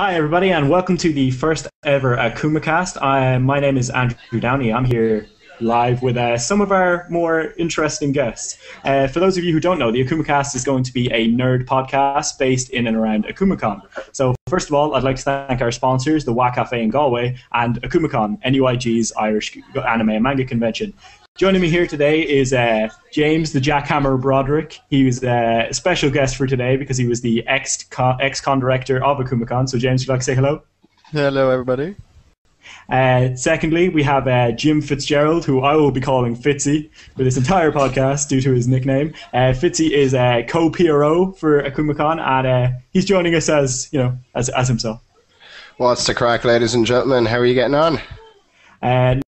Hi everybody and welcome to the first ever Akumakast. My name is Andrew Downey. I'm here live with some of our more interesting guests. For those of you who don't know, the Akumakast is going to be a nerd podcast based in and around Akumakon. So first of all, I'd like to thank our sponsors, the WA Cafe in Galway and Akumakon, NUIG's Irish Anime and Manga Convention. Joining me here today is James the Jackhammer Broderick. He was a special guest for today because he was the ex-con director of Akumakon. So James, would you like to say hello? Hello, everybody. Secondly, we have Jim Fitzgerald, who I will be calling Fitzy for this entire podcast due to his nickname. Fitzy is a co-PRO for Akumakon, and he's joining us as himself. What's the crack, ladies and gentlemen? How are you getting on?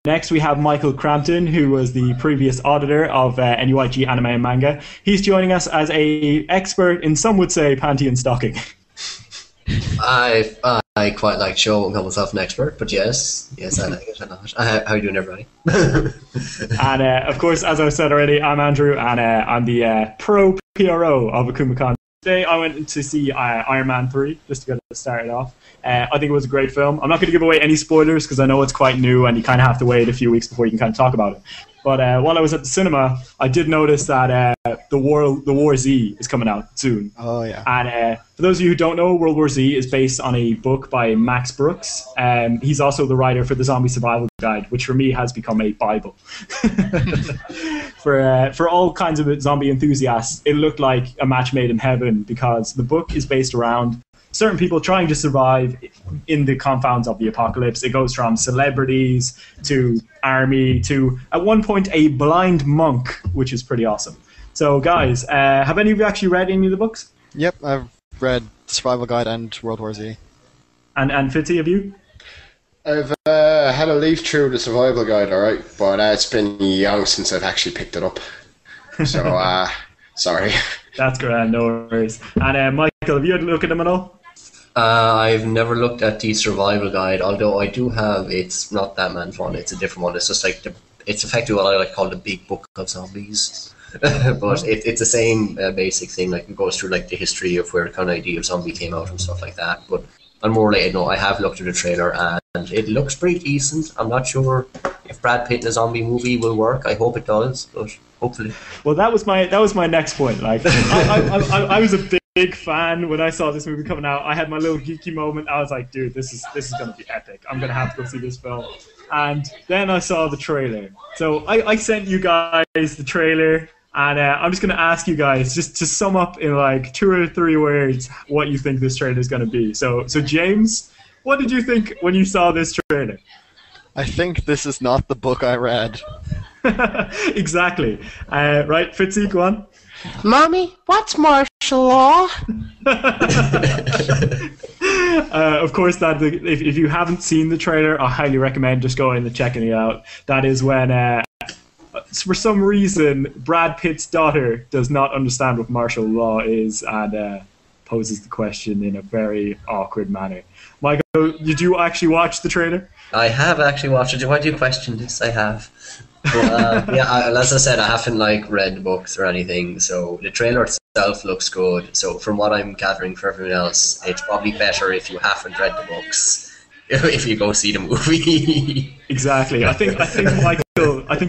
Next we have Michael Crampton, who was the previous auditor of NUIG Anime and Manga. He's joining us as an expert in, some would say, panty and stocking. I quite like show, I won't call myself an expert, but yes, I like it a lot. How are you doing, everybody? And of course, as I said already, I'm Andrew, and I'm the pro-PRO of Akumakon. Today I went to see Iron Man 3, just to get it started off. I think it was a great film. I'm not going to give away any spoilers because I know it's quite new and you kind of have to wait a few weeks before you can kind of talk about it. But while I was at the cinema, I did notice that the War Z is coming out soon. Oh, yeah. And for those of you who don't know, World War Z is based on a book by Max Brooks. He's also the writer for the Zombie Survival Guide, which for me has become a Bible. For all kinds of zombie enthusiasts, it looked like a match made in heaven because the book is based around certain people trying to survive in the confines of the apocalypse. It goes from celebrities to army to, at one point, a blind monk, which is pretty awesome. So, guys, have any of you actually read any of the books? Yep, I've read Survival Guide and World War Z. And Fitzy, have you? I've had a leaf through the Survival Guide, alright, but it's been young since I've actually picked it up. So, sorry. That's grand, no worries. And Michael, have you had a look at them at all? I've never looked at the Survival Guide, although I do have, it's not that man's one, it's a different one. It's just like, it's effectively what I like to call the big book of zombies. But it's the same basic thing, like it goes through like the history of where the kind of idea of zombie came out and stuff like that. But I'm more related, no, I have looked at the trailer and it looks pretty decent. I'm not sure if Brad Pitt in a zombie movie will work. I hope it does, but hopefully. Well, that was my next point. Like, I was a big fan when I saw this movie coming out. I had my little geeky moment. I was like, dude, this is going to be epic. I'm going to have to go see this film. And then I saw the trailer. So I sent you guys the trailer, and I'm just going to ask you guys just to sum up in like 2 or 3 words what you think this trailer is going to be. So James, what did you think when you saw this trailer? I think this is not the book I read. Exactly. Right, Fitzy, go on. Mommy, what's martial law? Of course, that if you haven't seen the trailer, I highly recommend just going and checking it out. That is when, for some reason, Brad Pitt's daughter does not understand what martial law is and poses the question in a very awkward manner. Michael, did you actually watch the trailer? I have actually watched it. Why do you question this? I have. But, as I said, I haven't like read the books or anything, so the trailer itself looks good. So from what I'm gathering for everyone else, it's probably better if you haven't read the books, if you go see the movie. Exactly. I think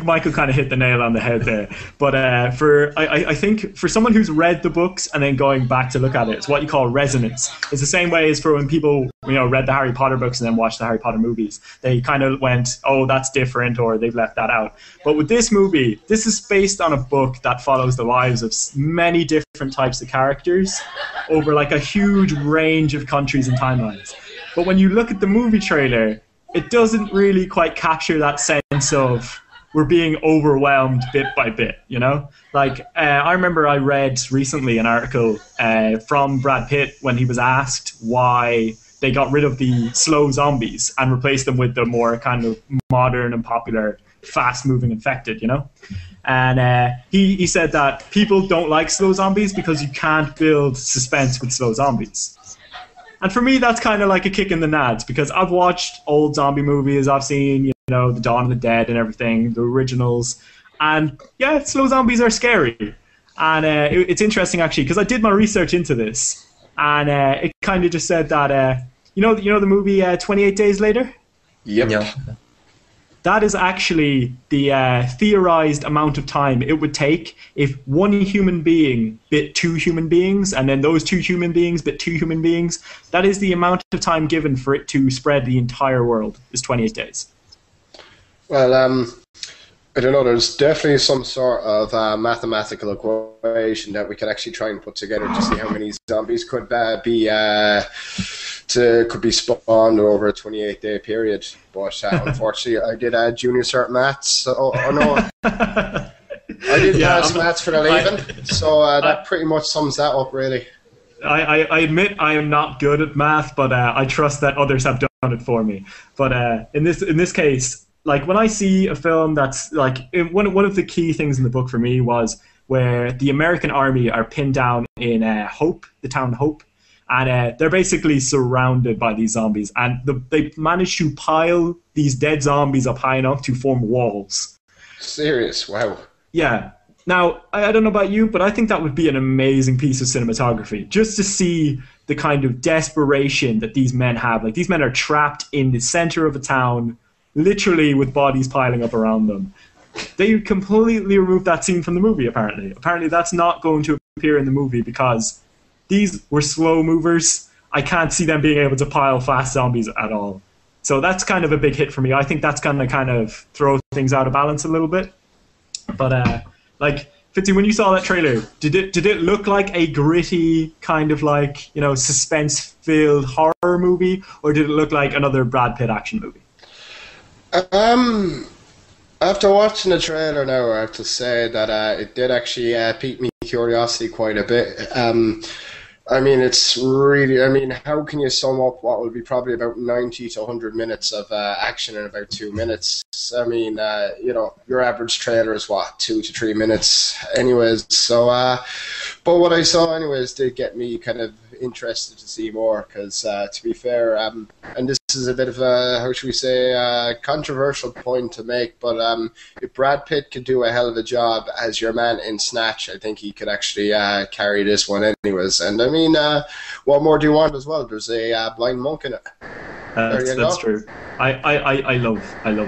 Michael kind of hit the nail on the head there. But I think for someone who's read the books and then going back to look at it, it's what you call resonance. It's the same way as for when people read the Harry Potter books and then watched the Harry Potter movies. They kind of went, oh, that's different, or they've left that out. But with this movie, this is based on a book that follows the lives of many different types of characters over like a huge range of countries and timelines. But when you look at the movie trailer, it doesn't really quite capture that sense of we're being overwhelmed bit by bit, you know? Like, I remember I read recently an article from Brad Pitt when he was asked why they got rid of the slow zombies and replaced them with the more kind of modern and popular fast-moving infected, you know? And he said that people don't like slow zombies because you can't build suspense with slow zombies. And for me, that's kind of like a kick in the nads, because I've watched old zombie movies, I've seen, The Dawn of the Dead and everything, the originals, and yeah, slow zombies are scary. And it's interesting, actually, because I did my research into this, and it kind of just said that You know the movie 28 Days Later? Yep. Yeah. That is actually the theorized amount of time it would take if one human being bit two human beings, and then those two human beings bit two human beings. That is the amount of time given for it to spread the entire world, is 28 days. Well, I don't know, there's definitely some sort of mathematical equation that we could actually try and put together to see how many zombies could be spawned over a 28-day period, but unfortunately, I did junior cert maths. I did maths for the leaving, so that pretty much sums that up, really. I admit I am not good at math, but I trust that others have done it for me. But in this case, like when I see a film that's like one of the key things in the book for me was where the American army are pinned down in Hope, the town Hope. And they're basically surrounded by these zombies. And they manage to pile these dead zombies up high enough to form walls. Serious? Wow. Yeah. Now, I don't know about you, but I think that would be an amazing piece of cinematography. Just to see the kind of desperation that these men have. Like, these men are trapped in the center of a town, literally with bodies piling up around them. They completely removed that scene from the movie, apparently. Apparently, that's not going to appear in the movie because these were slow movers. I can't see them being able to pile fast zombies at all. So that's kind of a big hit for me. I think that's going to kind of throw things out of balance a little bit. But, like, Fitzy, when you saw that trailer, did it look like a gritty kind of, like, you know, suspense-filled horror movie, or did it look like another Brad Pitt action movie? After watching the trailer now, I have to say that it did actually pique me curiosity quite a bit. I mean, it's really, I mean, how can you sum up what would be probably about 90 to 100 minutes of action in about 2 minutes? I mean, you know, your average trailer is, what, 2 to 3 minutes? Anyways, so, but what I saw, anyways, did get me kind of interested to see more, because, to be fair, and this is a bit of a, how should we say, controversial point to make, but if Brad Pitt could do a hell of a job as your man in Snatch, I think he could actually carry this one anyways, and I mean, what more do you want as well? There's a blind monk in it. That's true. I love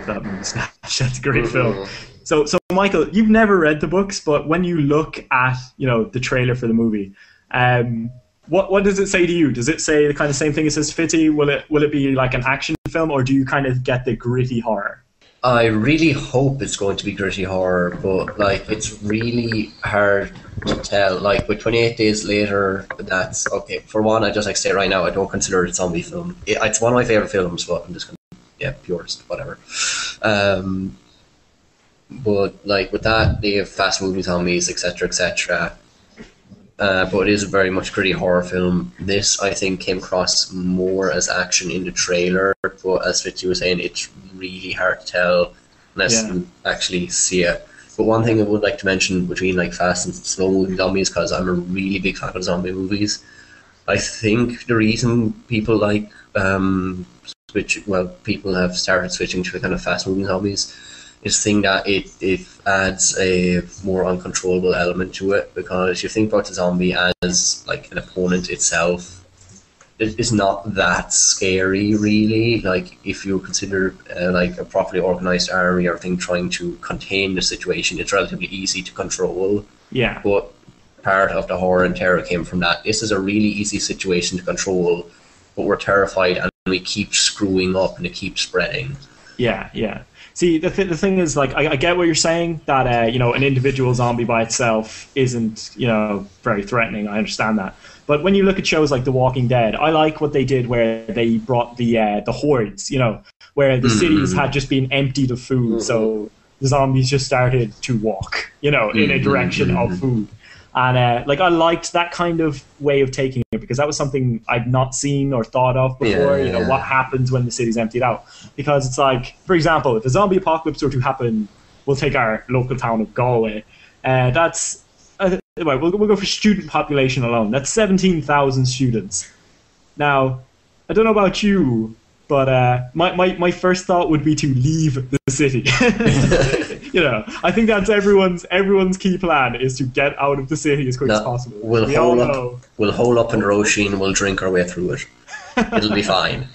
that movie, Snatch. That's a great film. So Michael, you've never read the books, but when you look at, you know, the trailer for the movie, what does it say to you? Does it say the kind of same thing it says to Fitty? Will it be like an action film, or do you kind of get the gritty horror? I really hope it's going to be gritty horror, but like it's really hard to tell. Like with 28 Days Later, that's okay. For one, I just like say right now, I don't consider it a zombie film. It's one of my favorite films, but I'm just gonna, yeah, purist, whatever. But like with that, they have fast moving zombies, etc., etc. But it is very much gritty horror film. This, I think, came across more as action in the trailer, but as Fitzy was saying, it's really hard to tell unless you actually see it. But one thing I would like to mention between like fast and slow-moving zombies, because I'm a really big fan of zombie movies, I think the reason people like people have started switching to kind of fast-moving zombies is thing that it adds a more uncontrollable element to it, because you think about the zombie as like an opponent itself, it is not that scary really. Like if you consider like a properly organized army or thing trying to contain the situation, it's relatively easy to control. Yeah. But part of the horror and terror came from that. This is a really easy situation to control, but we're terrified and we keep screwing up and it keeps spreading. Yeah, yeah. See, the thing is, like, I get what you're saying, that, you know, an individual zombie by itself isn't, you know, very threatening. I understand that. But when you look at shows like The Walking Dead, I like what they did where they brought the hordes, you know, where the cities had just been emptied of food, so the zombies just started to walk, you know, in a direction of food. And, like, I liked that kind of way of taking it, because that was something I'd not seen or thought of before, you know, what happens when the city's emptied out. Because it's like, for example, if a zombie apocalypse were to happen, we'll take our local town of Galway. That's, we'll go for student population alone. That's 17,000 students. Now, I don't know about you, but my first thought would be to leave the city. You know, I think that's everyone's key plan is to get out of the city as quick as possible. We'll hole up in Roisin and we'll drink our way through it. It'll be fine.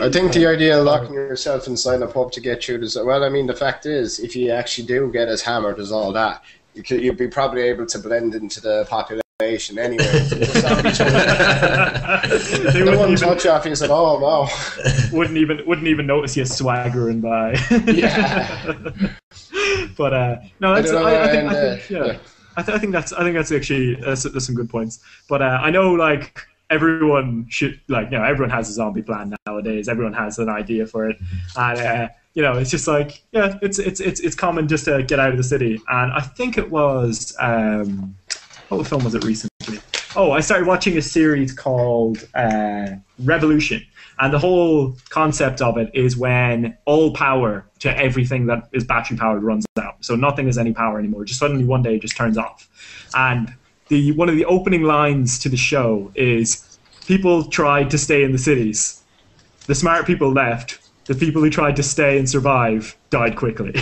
I think the idea of locking yourself inside a pub to get you to... Well, I mean, the fact is, if you actually do get as hammered as all that, you'd be probably able to blend into the population anyway. They wouldn't even touch off you at all, no. Wouldn't even notice you swaggering by. Yeah. But no, that's I think that's actually that's some good points. But I know, like, everyone should, like, you know, everyone has a zombie plan nowadays. Everyone has an idea for it, and you know, it's just like, yeah, it's common just to get out of the city. And I think it was what film was it recently? Oh, I started watching a series called Revolution, and the whole concept of it is when all power to everything that is battery powered runs out, so nothing has any power anymore. Just suddenly one day it just turns off, and one of the opening lines to the show is, people tried to stay in the cities. The smart people left. The people who tried to stay and survive died quickly.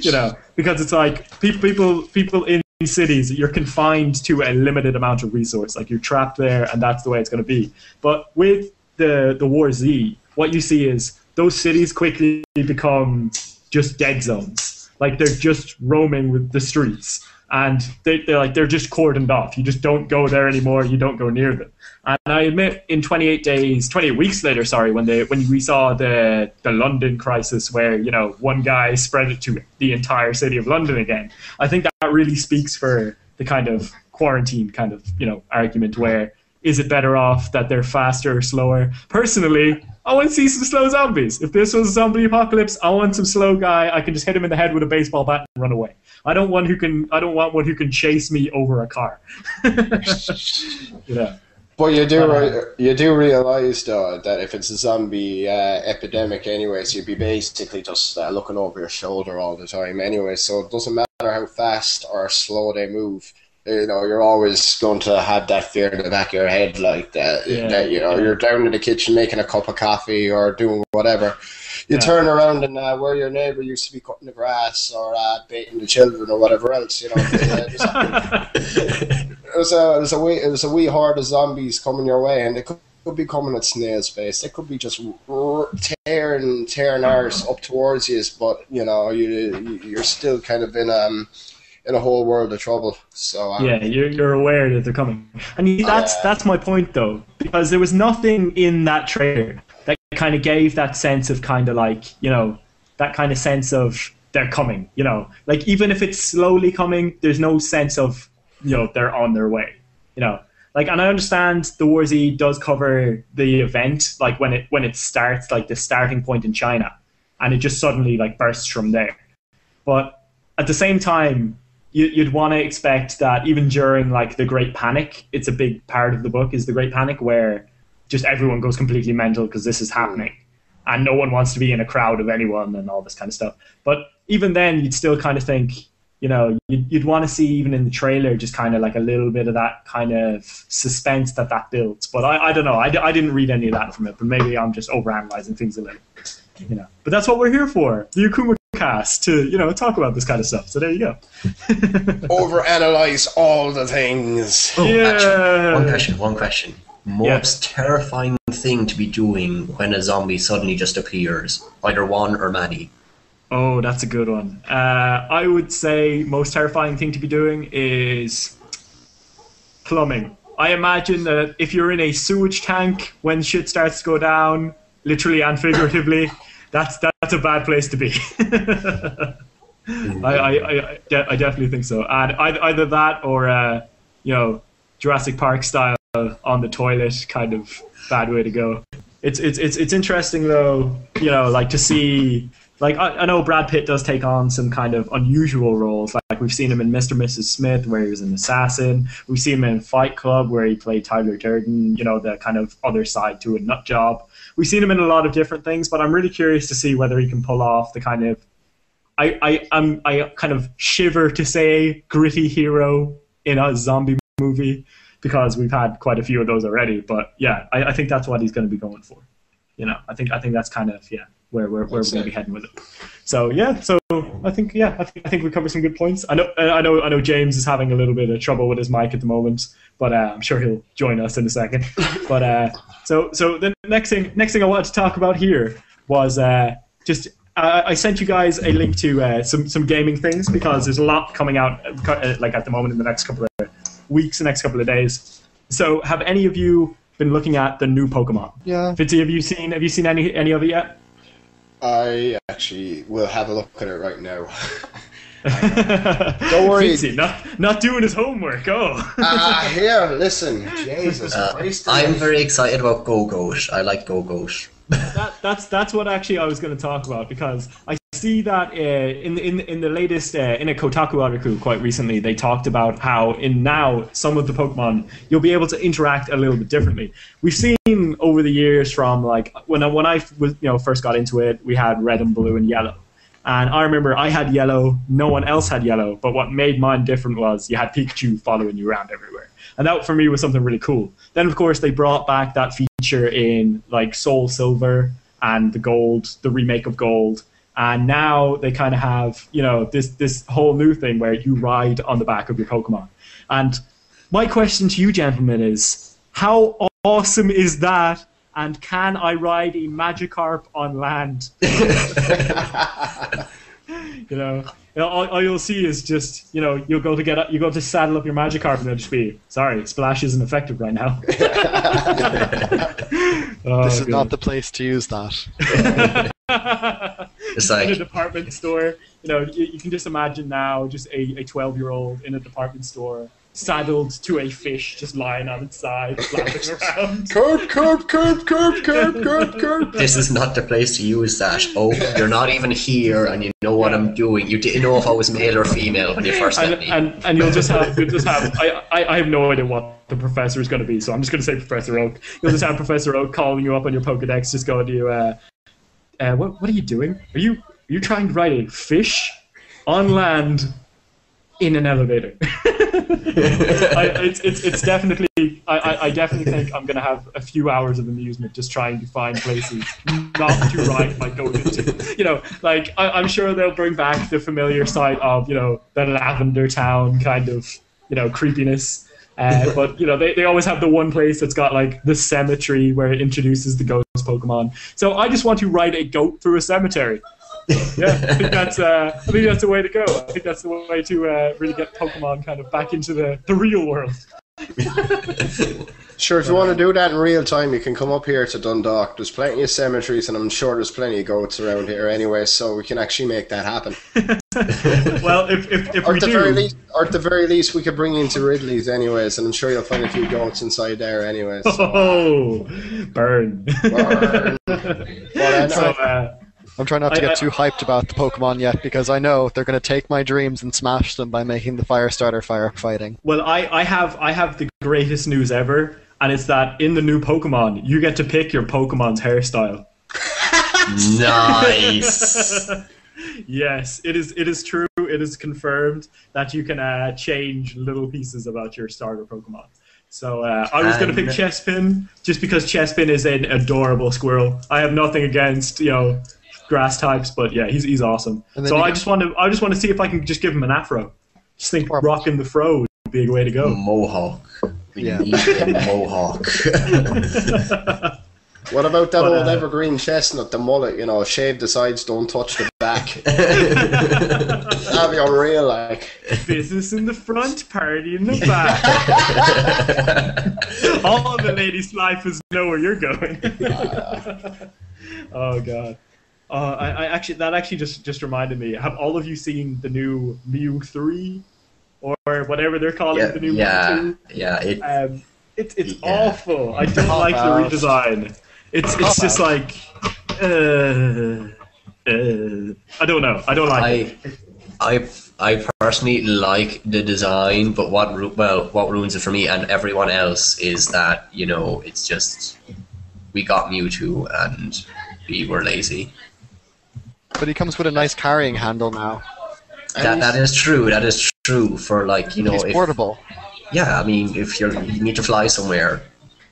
You know, because it's like, people in cities, you're confined to a limited amount of resource. Like, you're trapped there, and that's the way it's going to be. But with the War Z, what you see is those cities quickly become just dead zones. Like, they're just roaming with the streets. And they're just cordoned off. You just don't go there anymore. You don't go near them. And I admit, in 28 weeks later, sorry, when we saw the London crisis, where, you know, one guy spread it to the entire city of London again, I think that really speaks for the kind of quarantine kind of, you know, argument. Where is it better off that they're faster or slower? Personally, I want to see some slow zombies. If this was a zombie apocalypse, I want some slow guy. I can just hit him in the head with a baseball bat and run away. I don't want one who can chase me over a car. You know. But you do realize, though, that if it's a zombie epidemic anyways, you'd be basically just looking over your shoulder all the time anyway, so it doesn't matter how fast or slow they move. You know, you're always going to have that fear in the back of your head, like that. Yeah, that, you know, yeah. You're down in the kitchen making a cup of coffee or doing whatever. You turn around and where your neighbour used to be cutting the grass or baiting the children or whatever else. You know, it was a wee horde of zombies coming your way, and they could be coming at snail's pace. They could be just tearing ours up towards you, but you know, you're still kind of in a whole world of trouble. So yeah, you're aware that they're coming, and that's my point, though, because there was nothing in that trailer that kind of gave that sense of kind of like, you know, that kind of sense of they're coming. You know, like, even if it's slowly coming, there's no sense of, you know, they're on their way. You know, like, and I understand the War Z does cover the event, like when it starts, like the starting point in China, and it just suddenly like bursts from there. But at the same time, you'd want to expect that even during, like, the Great Panic — it's a big part of the book, is the Great Panic, where just everyone goes completely mental because this is happening, and no one wants to be in a crowd of anyone and all this kind of stuff. But even then, you'd still kind of think, you know, you'd want to see, even in the trailer, just kind of like a little bit of that kind of suspense that builds. But I don't know. I didn't read any of that from it, but maybe I'm just overanalyzing things a little, you know. But that's what we're here for. The Akumakast, to, you know, talk about this kind of stuff. So there you go. Overanalyze all the things. Oh, yeah. Actually, one question. Most terrifying thing to be doing when a zombie suddenly just appears, either one or many. Oh, that's a good one. I would say most terrifying thing to be doing is plumbing. I imagine that if you're in a sewage tank when shit starts to go down, literally and figuratively, that's a bad place to be. I definitely think so. And either that or you know, Jurassic Park style on the toilet kind of bad way to go. It's interesting, though, you know, like, to see, like, I know Brad Pitt does take on some kind of unusual roles. Like, we've seen him in Mr. and Mrs. Smith, where he was an assassin. We've seen him in Fight Club, where he played Tyler Durden, you know, the kind of other side to a nut job. We've seen him in a lot of different things, but I'm really curious to see whether he can pull off the kind of, I kind of shiver to say, gritty hero in a zombie movie, because we've had quite a few of those already. But yeah, I think that's what he's going to be going for. You know, I think that's kind of, yeah, where we're going to be heading with it. So yeah, so I think we covered some good points. I know James is having a little bit of trouble with his mic at the moment, but I'm sure he'll join us in a second. But so the next thing I wanted to talk about here was I sent you guys a link to some gaming things, because there's a lot coming out like at the moment in the next couple of weeks, the next couple of days. So have any of you been looking at the new Pokemon? Yeah. Fitzy, have you seen any of it yet? I actually will have a look at it right now. Don't worry. Fitzy, not doing his homework. Oh. Here, listen. Jesus Christ. I'm very excited about Go-Gosh. I like Go-Gosh. That's what actually I was going to talk about, because I see that in the latest in a Kotaku article quite recently, they talked about how now some of the Pokemon you'll be able to interact a little bit differently. We've seen over the years, from like when I was, first got into it, we had Red and Blue and Yellow, and I remember I had Yellow, no one else had Yellow, but what made mine different was you had Pikachu following you around everywhere, and that for me was something really cool. Then of course they brought back that feature in like Soul Silver and the Gold, the remake of Gold. And now they kind of have, this whole new thing where you ride on the back of your Pokemon. And my question to you, gentlemen, is how awesome is that? And can I ride a Magikarp on land? All you'll see is just, you'll go to get up, you go to saddle up your Magikarp, and it'll just be, sorry, Splash isn't effective right now. This is not the place to use that. It's like in a department store, you can just imagine now just a 12-year-old in a department store saddled to a fish just lying on its side, flapping around. Curb. This is not the place to use that. Oh, you're not even here, and you know what I'm doing. You didn't know if I was male or female when you first met me. And you'll just have. I have no idea what the professor is going to be, so I'm just going to say Professor Oak. You'll just have Professor Oak calling you up on your Pokedex, just going to you. What are you doing? Are you trying to ride a fish on land in an elevator? It's definitely. I definitely think I'm gonna have a few hours of amusement just trying to find places not to ride my goat into. I'm sure they'll bring back the familiar side of the Lavender Town kind of creepiness. But they always have the one place that's got like the cemetery where it introduces the ghost Pokemon. So I just want to ride a goat through a cemetery. Yeah, I think that's the way to go. I think that's the way to really get Pokemon kind of back into the real world. Sure, if you want to do that in real time, you can come up here to Dundalk. There's plenty of cemeteries, and I'm sure there's plenty of goats around here anyway, so we can actually make that happen. Well, if we do... Or at the very least, we could bring you into Ridley's anyways, and I'm sure you'll find a few goats inside there anyways. So. Oh! Burn. Well, I'm trying not to get too hyped about the Pokemon yet, because I know they're going to take my dreams and smash them by making the Firestarter firefighting. Well, I have the greatest news ever, and it's that in the new Pokemon, you get to pick your Pokemon's hairstyle. Nice. Yes, it is true. It is confirmed that you can change little pieces about your starter Pokemon. So I was going to pick Chespin, just because Chespin is an adorable squirrel. I have nothing against grass types, but yeah, he's awesome. So I just want to see if I can just give him an afro. Just think rocking the fro would be a way to go. Mohawk. Yeah. Mohawk. What about that old evergreen chestnut, the mullet, shave the sides, don't touch the back. That'd be unreal, like. Business in the front, party in the back. All of the ladies' life is know where you're going. Oh, God. That actually just reminded me. Have all of you seen the new Mew 3, or whatever they're calling the new Mew 2? Yeah, it's awful. I don't like the redesign. It's just like I don't know. I don't like it. I personally like the design, but what ruins it for me and everyone else is that it's just we got Mewtwo and we were lazy. But he comes with a nice carrying handle now. That is true for it's portable. Yeah, I mean, if you need to fly somewhere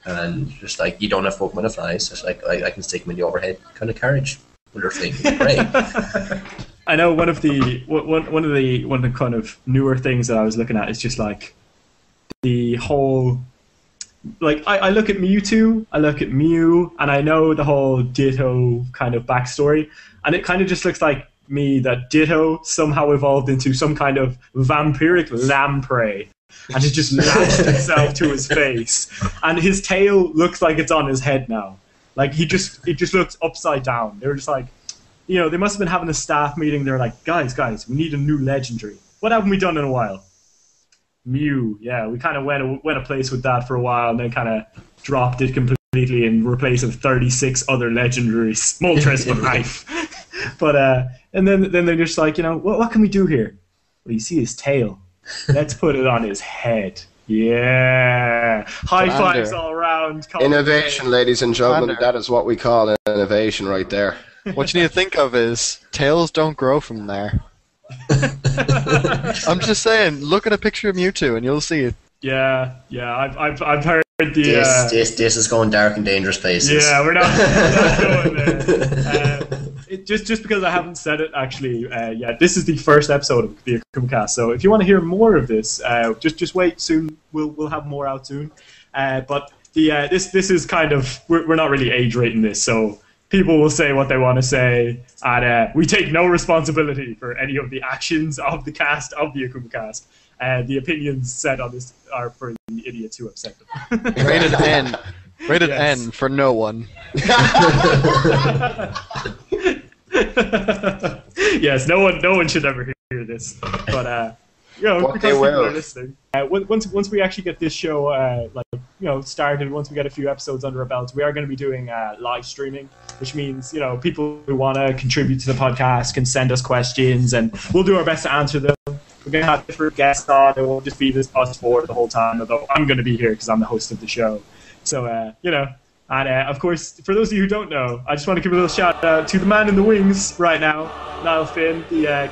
and just you don't have Pokemon to fly, so I can stick him in the overhead kind of carriage. wonder if they can pray. I know one of the kind of newer things that I was looking at is just like the whole. Like, I look at Mewtwo, I look at Mew, and I know the whole Ditto kind of backstory, and it kind of just looks like me that Ditto somehow evolved into some kind of vampiric lamprey, and it just lashed itself to his face, and his tail looks like it's on his head now. Like, it just looks upside down. They were just like, you know, they must have been having a staff meeting, they're like, guys, we need a new legendary. What haven't we done in a while? Mew, yeah, we kind of went a place with that for a while, and then kind of dropped it completely and replaced it with 36 other legendaries. Small dress for life. But and then they're just like, you know, what can we do here? Well, you see his tail. Let's put it on his head. Yeah, high fives all around. Innovation, ladies and gentlemen, that is what we call innovation, right there. What you need to think of is tails don't grow from there. I'm just saying, look at a picture of Mewtwo and you'll see it. Yeah, I've heard the... This is going dark and dangerous places. Yeah, we're not going there. Just because I haven't said it, actually, yet, this is the first episode of the Akumakast, so if you want to hear more of this, just wait, soon, we'll have more out soon. But the this is kind of, we're not really age rating this, so... People will say what they want to say, and we take no responsibility for any of the actions of the cast of the Akumakast. The opinions said on this are for the idiots who upset them. Rated N. Rated N for no one. Yes, no one should ever hear this. But you know, what because people are listening. Once we actually get this show like, you know, started, once we get a few episodes under our belts, we are going to be doing live streaming, which means, you know, people who want to contribute to the podcast can send us questions, and we'll do our best to answer them. We're going to have different guests on. It won't just be this us four the whole time, although I'm going to be here because I'm the host of the show. So, you know, and of course, for those of you who don't know, I just want to give a little shout out to the man in the wings right now, Niall Finn, the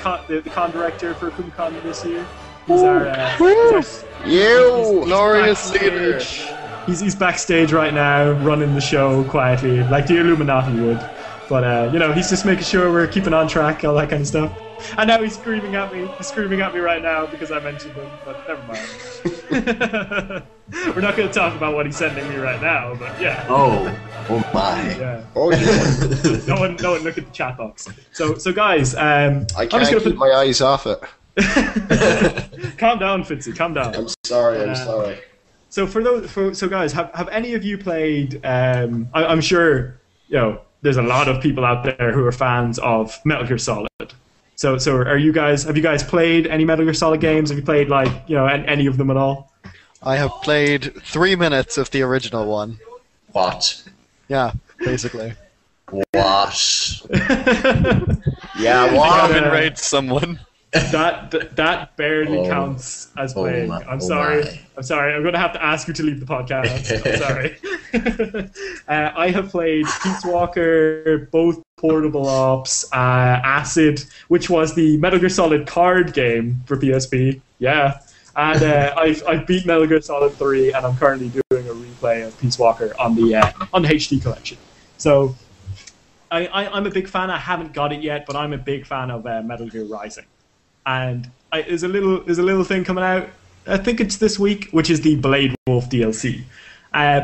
con director for Akumakon this year. He's our, glorious leader. He's backstage right now, running the show quietly, like the Illuminati would. But, you know, he's just making sure we're keeping on track, all that kind of stuff. And now he's screaming at me. He's screaming at me right now because I mentioned him, but never mind. We're not going to talk about what he's sending me right now, but yeah. Oh my. Yeah. Oh, yeah. No one look at the chat box. So guys, I can't keep my eyes off it. Calm down, Fitzy, calm down. I'm sorry, I'm sorry. So so guys, have any of you played, I'm sure, you know, there's a lot of people out there who are fans of Metal Gear Solid. So have you guys played any Metal Gear Solid games? Have you played, like, you know, any of them at all? I have played 3 minutes of the original one. What? Yeah, basically. What? Yeah, what? I haven't raided someone. That barely counts as playing. I'm sorry. I'm sorry. I'm going to have to ask you to leave the podcast. I'm sorry. I have played Peace Walker, both Portable Ops, Acid, which was the Metal Gear Solid card game for PSP. Yeah. And I've beat Metal Gear Solid 3, and I'm currently doing a replay of Peace Walker on the HD collection. So I'm a big fan. I haven't got it yet, but I'm a big fan of Metal Gear Rising. And there's a little thing coming out, I think it's this week, which is the Blade Wolf DLC.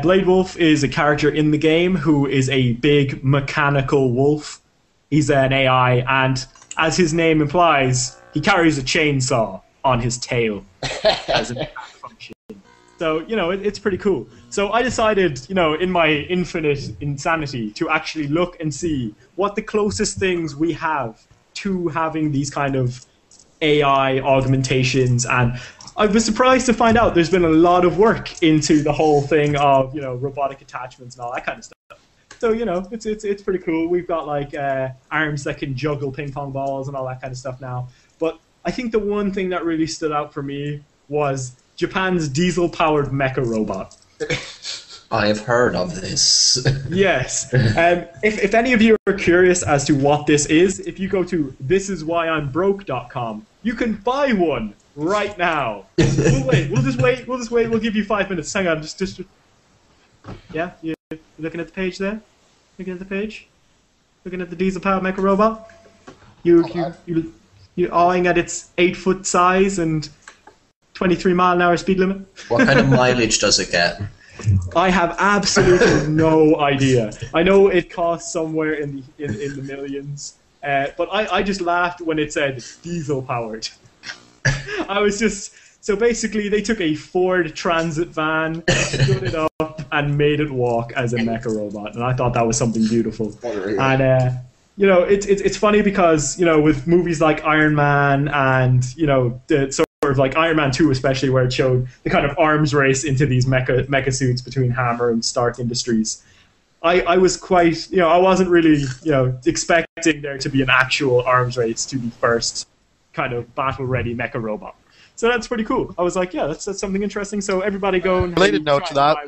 Blade Wolf is a character in the game who is a big mechanical wolf. He's an AI, and as his name implies, he carries a chainsaw on his tail as an attack function. So, you know, it's pretty cool. So I decided, you know, in my infinite insanity, to actually look and see what the closest things we have to having these kind of AI augmentations, and I was surprised to find out there's been a lot of work into the whole thing of, you know, robotic attachments and all that kind of stuff. So, you know, it's pretty cool. We've got, like, arms that can juggle ping pong balls and all that kind of stuff now. But I think the one thing that really stood out for me was Japan's diesel-powered mecha robot. I have heard of this. Yes. If any of you are curious as to what this is, if you go to thisiswhyimbroke.com, you can buy one right now. We'll just wait. We'll give you 5 minutes. Hang on. Just. Yeah, you looking at the page there? Looking at the page? looking at the diesel-powered mecha robot. You're eyeing at its 8-foot size and 23-mile-an-hour speed limit. What kind of mileage does it get? I have absolutely no idea. I know it costs somewhere in the millions, but I just laughed when it said diesel-powered. I was just... So basically, they took a Ford Transit van, stood it up, and made it walk as a mecha robot, and I thought that was something beautiful. And you know, it's funny because with movies like Iron Man and sort of like Iron Man 2 especially, where it showed the kind of arms race into these mecha suits between Hammer and Stark Industries. I was quite I wasn't really expecting there to be an actual arms race to the first kind of battle-ready mecha robot. So that's pretty cool. I was like, yeah, that's something interesting. So everybody go and related note to that. I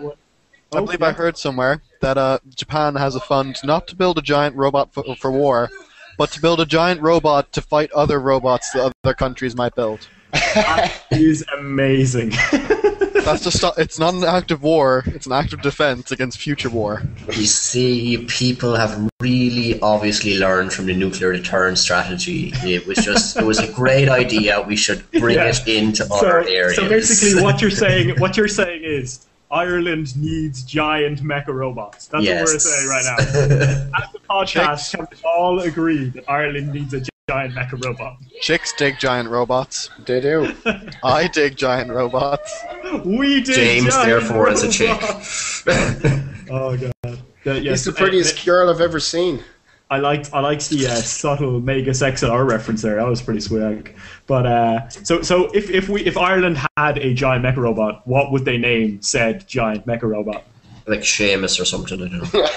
believe I heard somewhere that Japan has a fund not to build a giant robot for war, but to build a giant robot to fight other robots that other countries might build. That is amazing. That's just it's not an act of war, it's an act of defense against future war. You see, people have really obviously learned from the nuclear deterrent strategy. It was just a great idea, we should bring it into other areas. So basically what you're saying is Ireland needs giant mecha robots. That's what we're saying right now. As the podcast, we all agree that Ireland needs a giant mecha robot. Chicks dig giant robots. They do. I dig giant robots. We dig James, therefore, is a chick. Oh, God. He's the prettiest girl I've ever seen. I liked the subtle mega XLR reference there. That was pretty swag. But so if Ireland had a giant mecha robot, what would they name said giant mecha robot? Like Seamus or something, I don't know.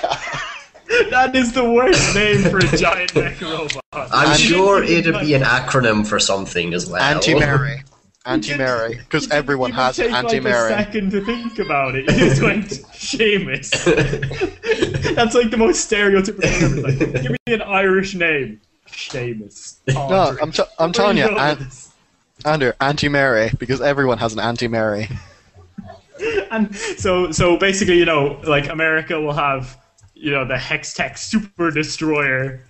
That is the worst name for a giant mecha robot. I'm sure it'd be an acronym for something as well. Anti-Mary. Anti-Mary. Because everyone has Anti-Mary. Like a second to think about it. You just went, Seamus. That's like the most stereotypical name. Like, give me an Irish name. Seamus. No, I'm telling you, Andrew, Anti-Mary. Because everyone has an Anti-Mary. And so basically, like America will have... the Hextech Super Destroyer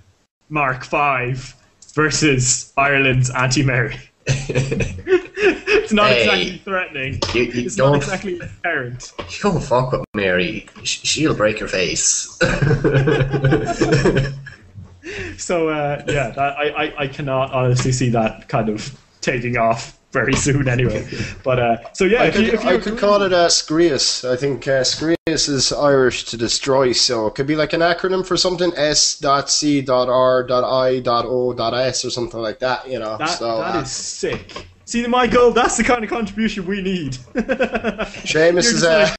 Mark V versus Ireland's Anti-Mary. It's not exactly threatening. It's not exactly apparent. You don't fuck with Mary. She'll break your face. So, yeah, I cannot honestly see that kind of taking off very soon anyway. But, so yeah. I could call it Screus. I think Screus is Irish to destroy, so it could be like an acronym for something, s.c.r.i.o.s or something like that, That is sick. See, Michael, that's the kind of contribution we need. Seamus is a...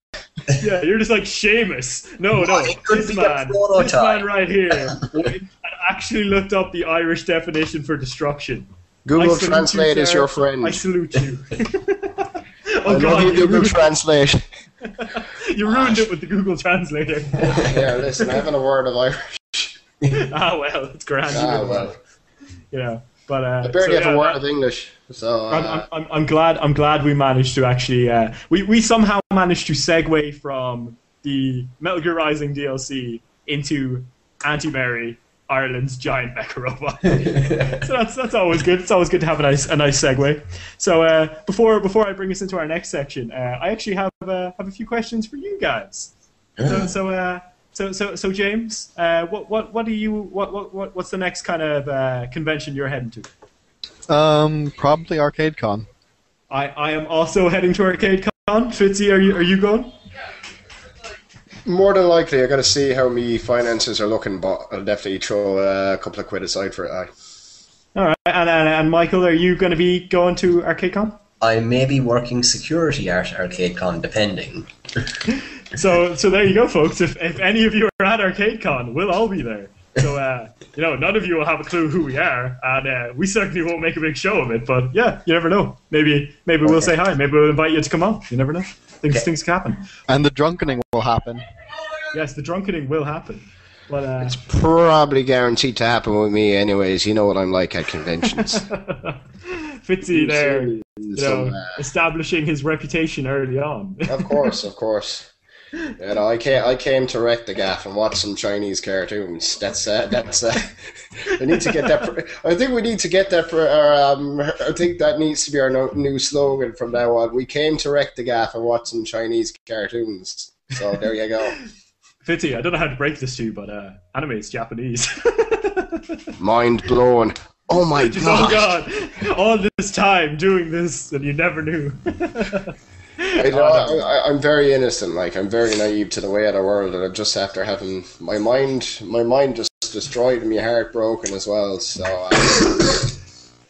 Yeah, you're just like, Seamus. No, this man right here actually looked up the Irish definition for destruction. Google Translate is your friend. I salute you. I love you, Google Translate. You ruined it with the Google translator. Yeah, listen, I haven't a word of Irish. Ah, well, it's grand. Ah, well. But I barely have a word of English. So I'm glad we managed to actually we somehow managed to segue from the Metal Gear Rising DLC into Anti-Mary, Ireland's giant mecha robot. So that's always good. It's always good to have a nice segue. So before I bring us into our next section, I actually have a few questions for you guys. So James, what's the next kind of convention you're heading to? Probably ArcadeCon. I am also heading to ArcadeCon. Fitzy, are you going? More than likely, I gotta see how me finances are looking, but I'll definitely throw a couple of quid aside for it. All right, and Michael, are you gonna be going to ArcadeCon? I may be working security at ArcadeCon, depending. So there you go, folks. If any of you are at ArcadeCon, we'll all be there. So none of you will have a clue who we are, and we certainly won't make a big show of it. But yeah, you never know. Maybe we'll say hi. Maybe we'll invite you to come on. You never know. Things can happen. And the drunkening will happen. Yes, the drunkening will happen. But, it's probably guaranteed to happen with me anyways. You know what I'm like at conventions. Fitzy there, establishing his reputation early on. Of course, of course. You know, I came to wreck the gaff and watch some Chinese cartoons. I need to get that. I think we need to get that. I think that needs to be our new slogan from now on. We came to wreck the gaff and watch some Chinese cartoons. So there you go. Fitty, I don't know how to break this to you, but anime is Japanese. Mind blown. Oh my god! Oh god! All this time doing this, and you never knew. I'm very innocent, like I'm very naive to the way of the world, and I'm just after having my mind just destroyed and my heart broken as well. So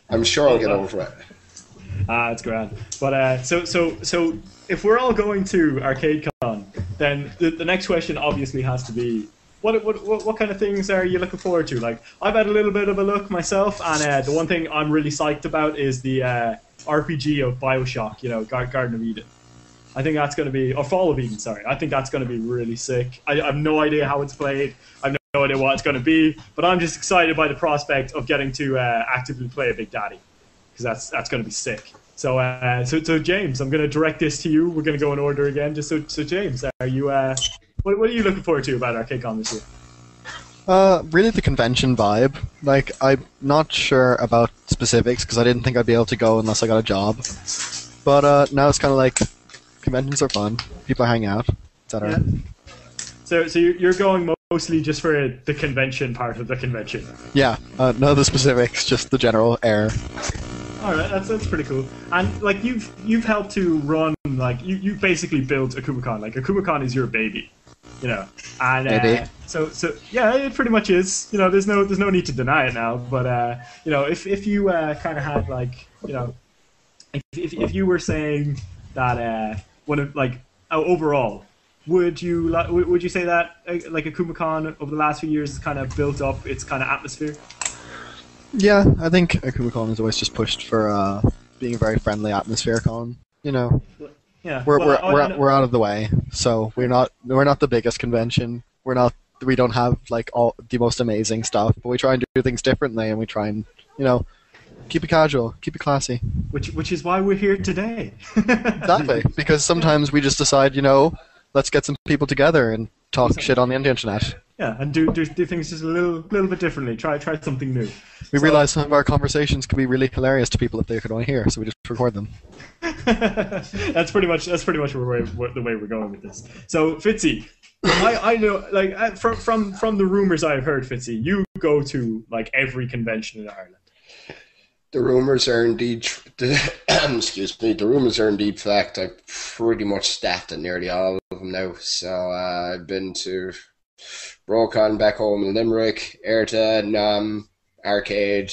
I'm sure I'll get over it. Ah, it's grand. But so if we're all going to ArcadeCon, then the next question obviously has to be, What kind of things are you looking forward to? Like, I've had a little bit of a look myself, and the one thing I'm really psyched about is the RPG of BioShock, you know, Garden of Eden. I think that's going to be, or Fall of Eden, sorry. I think that's going to be really sick. I have no idea how it's played. I have no idea what it's going to be, but I'm just excited by the prospect of getting to actively play a Big Daddy, because that's going to be sick. So, James, I'm going to direct this to you. We're going to go in order again. Just so James, are you? What are you looking forward to about ArcadeCon this year? Really the convention vibe. Like, I'm not sure about specifics because I didn't think I'd be able to go unless I got a job. But now it's kind of like conventions are fun. People hang out, etc. Yeah. So you're going mostly just for the convention part of the convention. Yeah, none of the specifics, just the general air. All right, that's pretty cool. And like you've helped to run, like you basically built Akumakon. Like Akumakon is your baby, you know. And so yeah, it pretty much is. You know, there's no need to deny it now. But you know, if you kind of had like, you know, if you were saying that one of like overall, would you say that like Akumakon over the last few years has kind of built up its kind of atmosphere? Yeah, I think Akumakon is always just pushed for being a very friendly atmosphere con. You know, yeah, we're out of the way, so we're not the biggest convention. We don't have like all the most amazing stuff, but we try and do things differently, and we try and, you know, keep it casual, keep it classy. Which is why we're here today. Exactly, because sometimes we just decide, you know, let's get some people together and talk shit on the internet. Yeah, and do things just a little bit differently. Try something new. We realized some of our conversations could be really hilarious to people if they could only hear, so we just record them. that's pretty much the way we're going with this. So Fitzy, I know, like from the rumors I've heard, Fitzy, you go to like every convention in Ireland. The rumors are indeed, excuse me, the rumors are indeed fact. I've pretty much staffed at nearly all of them now. So I've been to Brocon back home in Limerick, Erta, Nam, Arcade,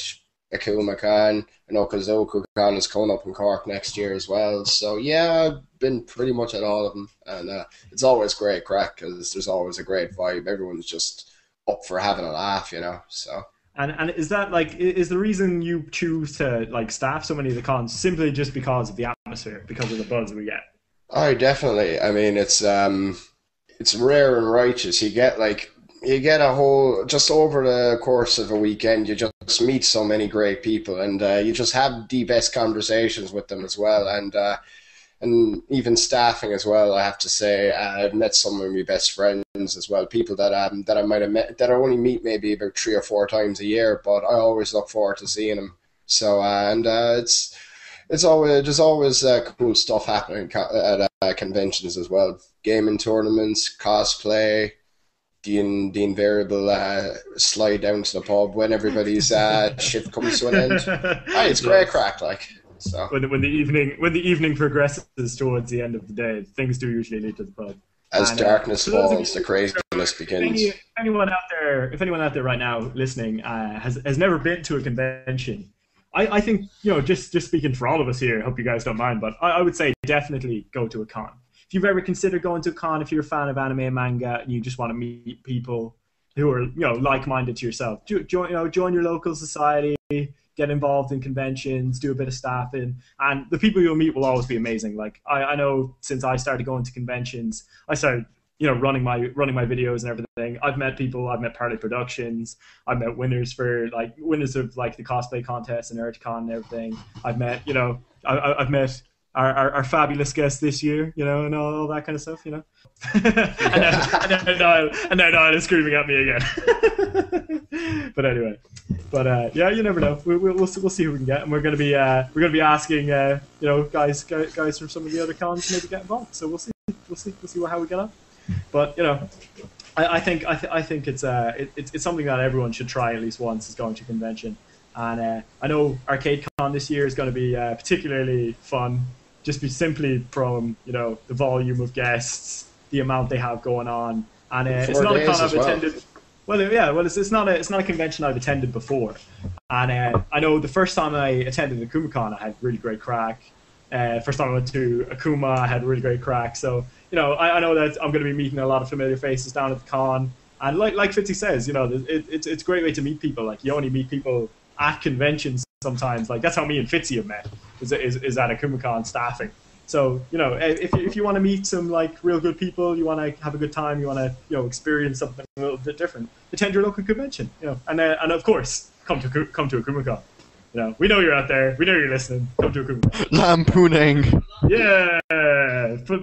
Akumakon, and Okazokukon is coming up in Cork next year as well. So yeah, I've been pretty much at all of them, and it's always great crack because there's always a great vibe. Everyone's just up for having a laugh, you know. So and is that like is the reason you choose to like staff so many of the cons simply just because of the atmosphere, because of the buzz we get? Oh, definitely. I mean, it's rare and righteous. You get a whole, just over the course of a weekend, you just meet so many great people, and you just have the best conversations with them as well, and even staffing as well. I have to say, I've met some of my best friends as well, people that I might have met, that I only meet maybe about 3 or 4 times a year, but I always look forward to seeing them. So it's always, there's always cool stuff happening at conventions as well. Gaming tournaments, cosplay, the invariable slide down to the pub when everybody's shift comes to an end. Hey, it's great crack, like. So when the evening progresses towards the end of the day, things do usually lead to the pub. As darkness falls, the craziness begins. If anyone out there right now listening has never been to a convention, I think, you know, just speaking for all of us here, hope you guys don't mind, but I would say definitely go to a con. If you've ever considered going to a con, if you're a fan of anime and manga, and you just want to meet people who are, you know, like-minded to yourself, join your local society, get involved in conventions, do a bit of staffing, and the people you'll meet will always be amazing. Like, I know since I started going to conventions, I started, you know, running my videos and everything. I've met people. I've met Parley Productions. I've met winners of like the cosplay contest and ErtaCon and everything. I've met, you know, I've met our fabulous guest this year, you know, and all that kind of stuff, you know. and now Niall is screaming at me again. But anyway, yeah, you never know. We'll see who we can get, and we're gonna be asking you know, guys from some of the other cons maybe get involved. So we'll see how we get on. But you know, I think it's something that everyone should try at least once, is going to convention. And I know ArcadeCon this year is going to be particularly fun, just simply from, you know, the volume of guests, the amount they have going on, and it's not a con I've attended. Well, yeah, well, it's not a convention I've attended before, and I know the first time I attended Akumakon, I had really great crack. First time I went to Akuma, I had really great crack. So you know, I know that I'm going to be meeting a lot of familiar faces down at the con, and like Fitzy says, you know, it's a great way to meet people. Like, you only meet people at conventions sometimes. Like, that's how me and Fitzy have met, is at Akumakon staffing. So you know, if you want to meet some like real good people, you want to have a good time, you want to, you know, experience something a little bit different, attend your local convention, you know, and of course come to Akumakon. You know, we know you're out there, we know you're listening. Come to Akumakon. Lampooning. Yeah,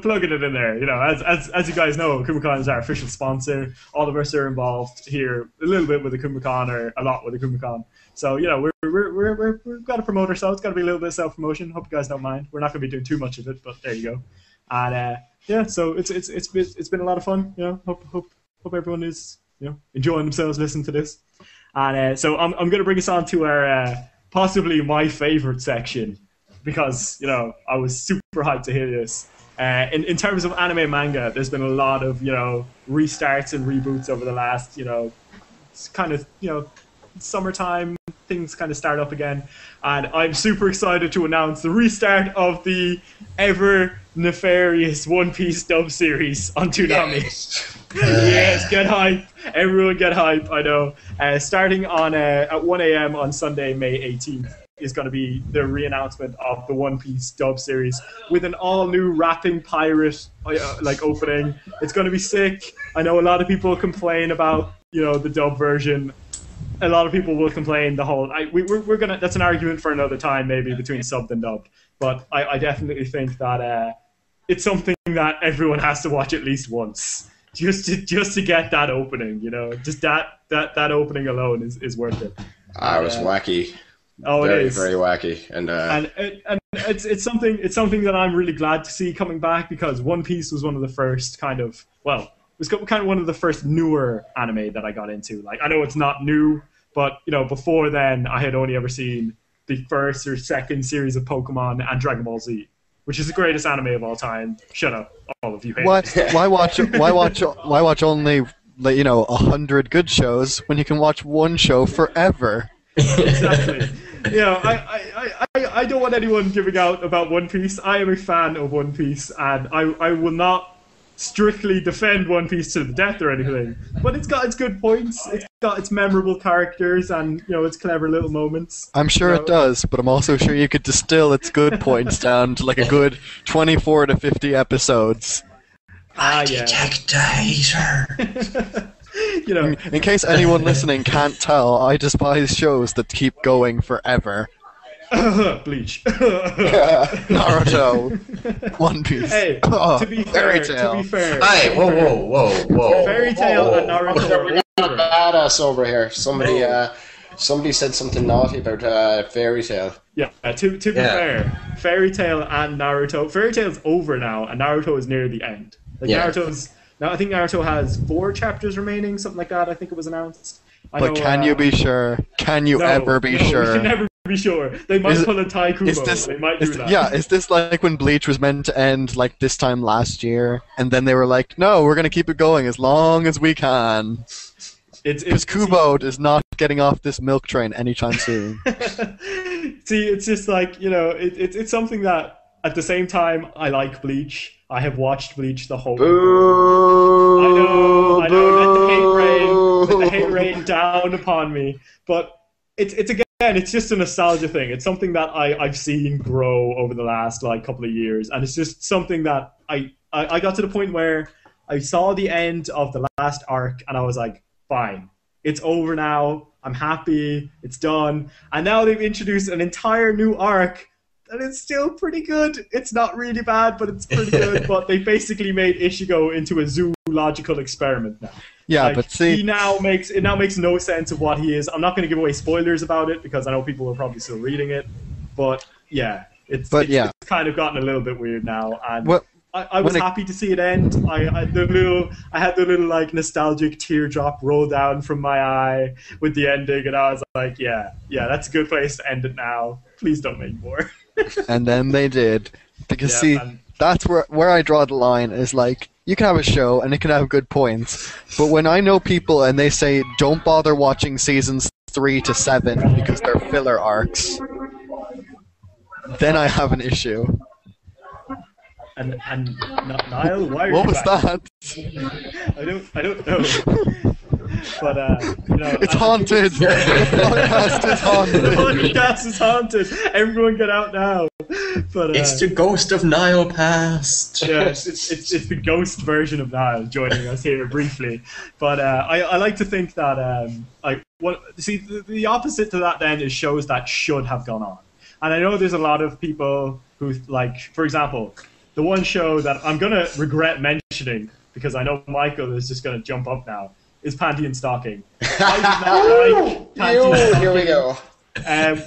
plugging it in there. You know, as you guys know, Akumakon is our official sponsor. All of us are involved here a little bit with Akumakon, or a lot with Akumakon. So you know, we've got to promote ourselves. Got to be a little bit of self-promotion. Hope you guys don't mind. We're not going to be doing too much of it, but there you go. And yeah, so it's been a lot of fun. You know, hope everyone is, you know, enjoying themselves listening to this. And so I'm going to bring us on to our possibly my favorite section, because you know, I was super hyped to hear this. In terms of anime manga, there's been a lot of, you know, restarts and reboots over the last, you know, kind of, you know, summertime. Things kind of start up again, and I'm super excited to announce the restart of the ever nefarious One Piece dub series on Toonami. Yes, yes, get hype! Everyone get hype! I know. Starting on at 1 AM on Sunday, May 18th, is going to be the re-announcement of the One Piece dub series with an all-new rapping pirate like opening. It's going to be sick. I know a lot of people complain about, you know, the dub version. A lot of people will complain the whole. We're gonna. That's an argument for another time, maybe, between subbed and dubbed. But I definitely think that it's something that everyone has to watch at least once, just to get that opening. You know, just that opening alone is worth it. Ah, it was wacky. Oh, very, it is very wacky, and it's something that I'm really glad to see coming back, because One Piece was one of the first kind of, well, it was kind of one of the first newer anime that I got into. Like, I know it's not new, but, you know, before then, I had only ever seen the first or second series of Pokemon and Dragon Ball Z, which is the greatest anime of all time. Shut up, all of you haters. Why watch only, you know, 100 good shows when you can watch one show forever? Exactly. You know, I don't want anyone giving out about One Piece. I am a fan of One Piece, and I will not strictly defend One Piece to the death or anything, but it's got its good points, it's got its memorable characters, and, you know, its clever little moments. I'm sure, you know, it does, but I'm also sure you could distill its good points down to like a good 24 to 50 episodes. I detect taser. You know, in case anyone listening can't tell, I despise shows that keep going forever. Bleach. Naruto. One Piece. Hey, to be fair. Hey, whoa. Fairy Tail and Naruto. We're not badass over here. Somebody said something naughty about Fairy Tail. Yeah, to be fair, Fairy Tail and Naruto. Fairy Tail's over now, and Naruto is near the end. Like, yeah. Now I think Naruto has 4 chapters remaining, something like that. I think it was announced. But can you be sure? Can you ever be sure? We can never be sure. They might pull a Taikubo. They might do that. Yeah, is this like when Bleach was meant to end like this time last year, and then they were like, "No, we're gonna keep it going as long as we can." Because Kubo is not getting off this milk train anytime soon. See, it's just like, you know, it's something that at the same time I like Bleach. I have watched Bleach the whole. Boo, I know. Let the hate rain down upon me, but it's again. It's just a nostalgia thing. It's something that I've seen grow over the last like couple of years, and it's just something that I got to the point where I saw the end of the last arc, and I was like, fine, it's over now. I'm happy. It's done. And now they've introduced an entire new arc and it's still pretty good. It's not really bad, but it's pretty good. But they basically made Ichigo into a zoological experiment now. Yeah, like, but see, it now makes no sense of what he is. I'm not going to give away spoilers about it because I know people are probably still reading it. But yeah, it's kind of gotten a little bit weird now. And well, I was happy to see it end. I had the little like nostalgic teardrop roll down from my eye with the ending, and I was like, yeah, that's a good place to end it now. Please don't make more. And then they did, because that's where I draw the line. Is like, you can have a show and it can have good points, but when I know people and they say don't bother watching seasons 3 to 7 because they're filler arcs, then I have an issue. And Niall, why are you back? What was that? I don't know. But you know, it's haunted. The podcast is haunted. The podcast is haunted. Everyone, get out now. But it's the ghost of Niall past. Yeah, it's the ghost version of Niall joining us here briefly. But I like to think that the opposite to that then is shows that should have gone on. And I know there's a lot of people who, like, for example, the one show that I'm going to regret mentioning, because I know Michael is just going to jump up now, is Panty and Stocking. I did not like Panty and Stocking. Here we go.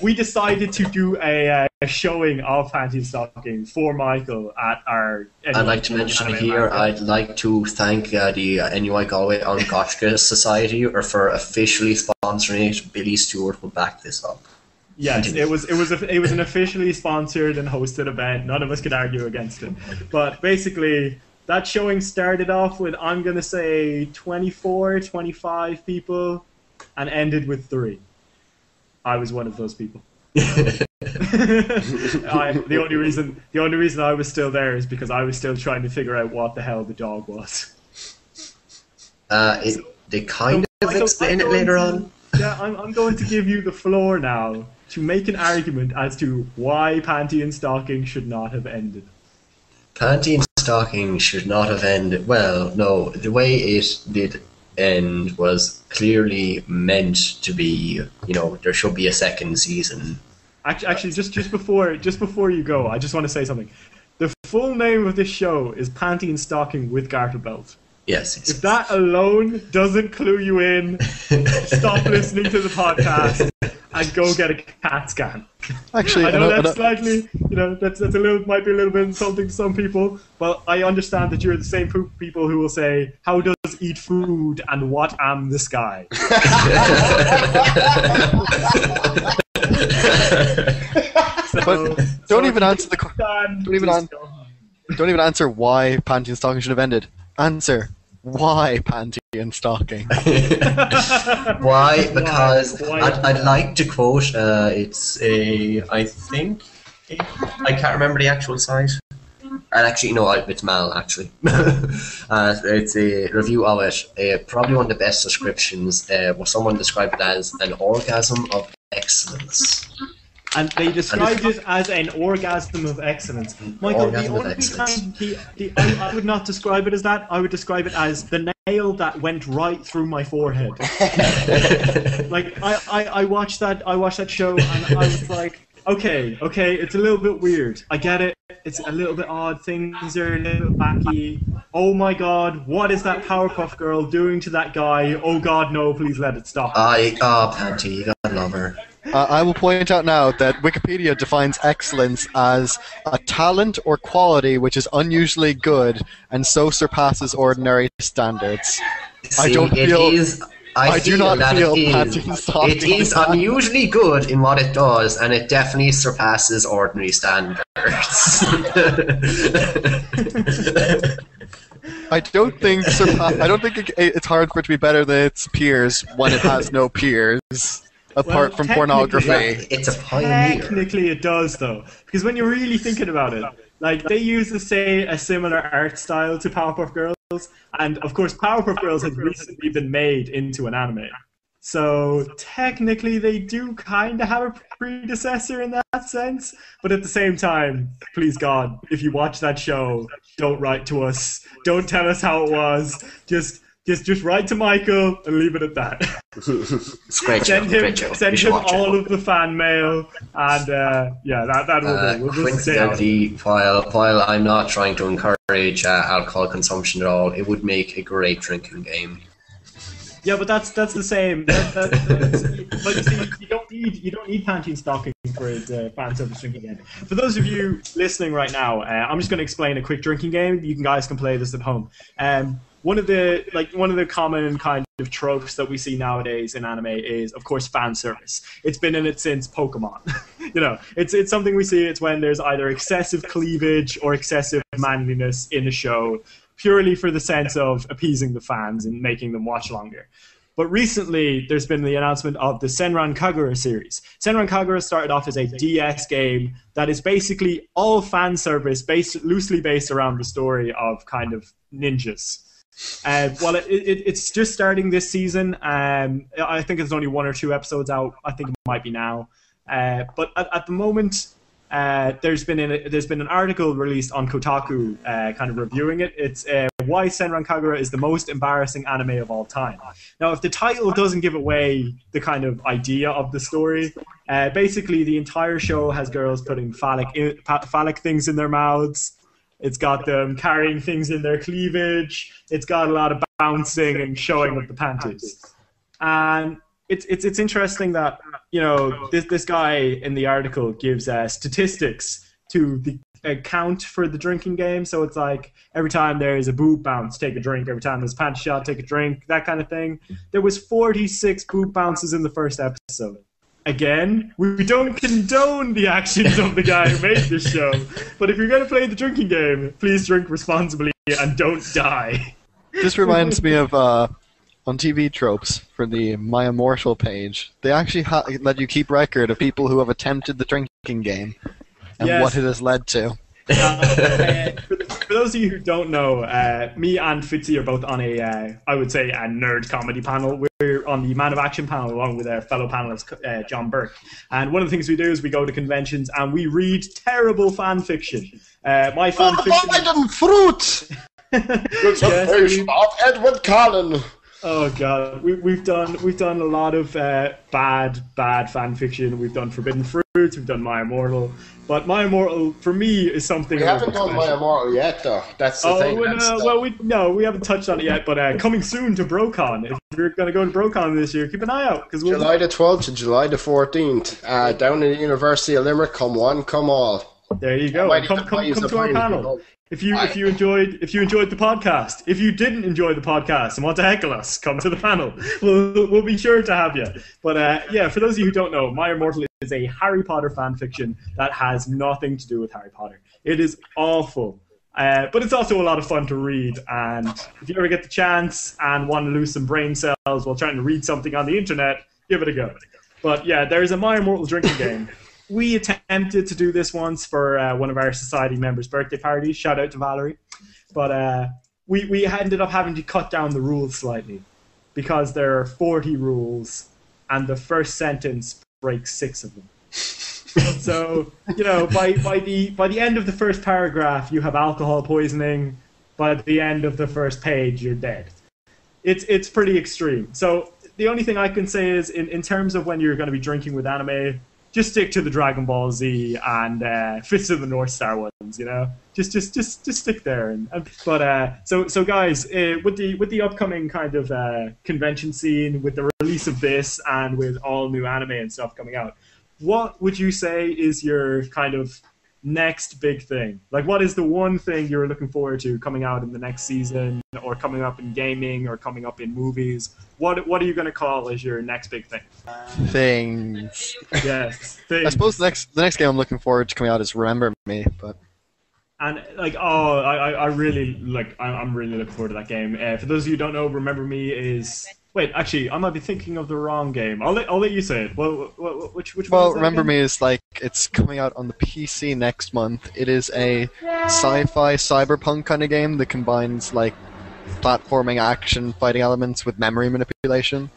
We decided to do a showing of Panty and Stocking for Michael at our... NUI. I'd like to mention here, I'd like to thank the NUI Galway Onkoshka Society for officially sponsoring it. Billy Stewart will back this up. Yes, it was an officially sponsored and hosted event. None of us could argue against it. But basically, that showing started off with, I'm going to say, 24, 25 people, and ended with 3. I was one of those people. The only reason I was still there is because I was still trying to figure out what the hell the dog was. They kind of explain it later on. Yeah, I'm going to give you the floor now to make an argument as to why Panty and Stocking should not have ended. Panty and Stocking should not have ended. Well, no, the way it did end was clearly meant to be, you know, there should be a second season. Actually, just before you go, I just want to say something. The full name of this show is Panty and Stocking with Garter Belt. Yes, yes. If that alone doesn't clue you in, stop listening to the podcast and go get a CAT scan. Actually, I know that might be a little bit insulting to some people, but I understand that you're the same people who will say, "How does eat food and what am the sky?" So, don't even answer why Panty and Stocking should have ended. Answer: why Panty and Stocking? Why? Because I'd like to quote. I can't remember the actual site. And actually, no, it's Mal. Actually, it's a review of it. Probably one of the best descriptions. Where someone described it as an orgasm of excellence. And they described it as an orgasm of excellence. Michael, I would not describe it as that. I would describe it as the nail that went right through my forehead. Like, I watched that show and I was like, okay, it's a little bit weird. I get it. It's a little bit odd. Things are a little bit wacky. Oh my God, what is that Powerpuff Girl doing to that guy? Oh God, no, please let it stop. Panty, you gotta love her. I will point out now that Wikipedia defines excellence as a talent or quality which is unusually good and so surpasses ordinary standards. See, I do not feel it is unusually good in what it does, and it definitely surpasses ordinary standards. I don't think it's hard for it to be better than its peers when it has no peers. Apart from pornography. It's a pioneer. Technically it does, though. Because when you're really thinking about it, like, they use, a similar art style to Powerpuff Girls, and of course Powerpuff Girls has recently been made into an anime. So technically they do kind of have a predecessor in that sense, but at the same time, please God, if you watch that show, don't write to us. Don't tell us how it was. Just Just write to Michael and leave it at that. send him all of the fan mail, and yeah, that will do. We'll coincidentally, while I'm not trying to encourage alcohol consumption at all, it would make a great drinking game. Yeah, but that's the same. But you see, you don't need Pantene stocking for a fan service drinking game. For those of you listening right now, I'm just going to explain a quick drinking game. You guys can play this at home. One of the common kind of tropes that we see nowadays in anime is, of course, fan service. It's been in it since Pokemon. You know, it's something we see. It's when there's either excessive cleavage or excessive manliness in a show, purely for the sense of appeasing the fans and making them watch longer. But recently, there's been the announcement of the Senran Kagura series. Senran Kagura started off as a DS game that is basically all fan service, loosely based around the story of kind of ninjas. Well, it's just starting this season. I think there's only one or two episodes out. I think it might be now. But at the moment... there's been an article released on Kotaku kind of reviewing it. It's why Senran Kagura is the most embarrassing anime of all time. Now, if the title doesn't give away the kind of idea of the story, basically the entire show has girls putting phallic things in their mouths. It's got them carrying things in their cleavage. It's got a lot of bouncing and showing up the panties. And it's interesting that, you know, this guy in the article gives statistics to the account for the drinking game. So it's like every time there's a boob bounce, take a drink. Every time there's a panty shot, take a drink. That kind of thing. There was 46 boob bounces in the first episode. Again, we don't condone the actions of the guy who made this show. But if you're going to play the drinking game, please drink responsibly and don't die. This reminds me of... on TV Tropes, for the My Immortal page, they actually let you keep record of people who have attempted the drinking game and yes, what it has led to. For those of you who don't know, me and Fitzy are both on a, I would say, a nerd comedy panel. We're on the Man of Action panel along with our fellow panelist, John Burke. And one of the things we do is we go to conventions and we read terrible fan fiction. My fan fiction... forbidden fruit! It's a version of Edward Cullen. Oh god, we've done a lot of bad fan fiction. We've done Forbidden Fruits. We've done My Immortal, but My Immortal for me is something. We haven't done My Immortal yet, though. That's the thing. Well, we haven't touched on it yet, but coming soon to BroCon. If you're going to go to BroCon this year, keep an eye out because we'll... July the 12th to July the 14th, down at the University of Limerick. Come one, come all. There you go. Come to our panel. If you enjoyed the podcast, if you didn't enjoy the podcast and want to heckle us, come to the panel. We'll be sure to have you. But yeah, for those of you who don't know, My Immortal is a Harry Potter fan fiction that has nothing to do with Harry Potter. It is awful, but it's also a lot of fun to read. And if you ever get the chance and want to lose some brain cells while trying to read something on the internet, give it a go. But yeah, there is a My Immortal drinking game. We attempted to do this once for one of our society members' birthday parties. Shout out to Valerie. But we ended up having to cut down the rules slightly because there are 40 rules and the first sentence breaks 6 of them. So, you know, by the end of the first paragraph, you have alcohol poisoning. By the end of the first page, you're dead. It's pretty extreme. So the only thing I can say is in terms of when you're going to be drinking with anime, just stick to the Dragon Ball Z and Fist of the North Star ones, you know. Just stick there. So guys, with the upcoming kind of convention scene, with the release of this, and with all new anime and stuff coming out, what would you say is your kind of next big thing? Like, what is the one thing you're looking forward to coming out in the next season, or coming up in gaming, or coming up in movies? What are you going to call as your next big thing? Things. Yes. Things. I suppose the next game I'm looking forward to coming out is Remember Me, but. And like, oh, I really like. I'm really looking forward to that game. For those of you who don't know, Remember Me is. Wait, actually, I might be thinking of the wrong game. I'll let you say it. Well, which one? Well, Remember Me is like it's coming out on the PC next month. It is a sci-fi cyberpunk kind of game that combines like platforming, action, fighting elements with memory manipulation.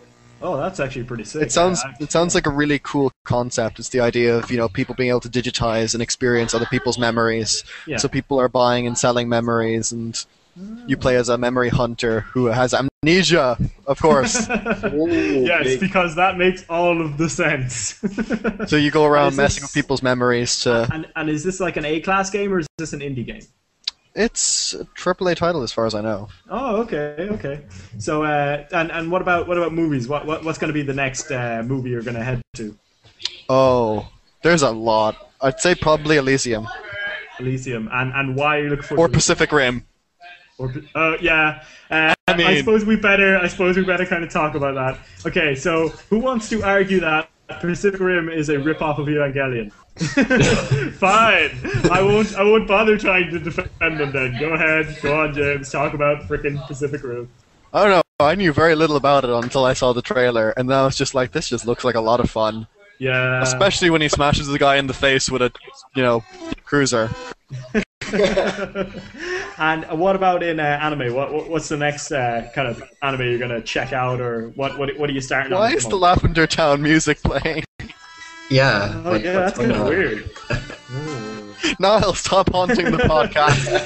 Oh, that's actually pretty sick. It sounds like a really cool concept. It's the idea of, you know, people being able to digitize and experience other people's memories. Yeah. So people are buying and selling memories and You play as a memory hunter who has amnesia, of course. Because that makes all of the sense. So you go around messing with people's memories to... And is this like an A-class game, or is this an indie game? It's a AAA title, as far as I know. Oh, okay, okay. So, and what about movies? What's going to be the next movie you're going to head to? Oh, there's a lot. I'd say probably Elysium. Elysium, and why are you looking for? Or Pacific Rim. Or yeah. I mean, I suppose we better kind of talk about that. Okay, so who wants to argue that Pacific Rim is a rip-off of Evangelion? Fine. I won't bother trying to defend them then. Go ahead. Go on, James. Talk about frickin' Pacific Rim. I don't know. I knew very little about it until I saw the trailer, and then I was just like, this just looks like a lot of fun. Yeah. Especially when he smashes the guy in the face with a, you know, cruiser. And what about in anime? What's the next kind of anime you're gonna check out, or what are you starting? Why is the Lavender Town music playing? Yeah. Oh, yeah, that's kind of weird. Niall, stop haunting the podcast.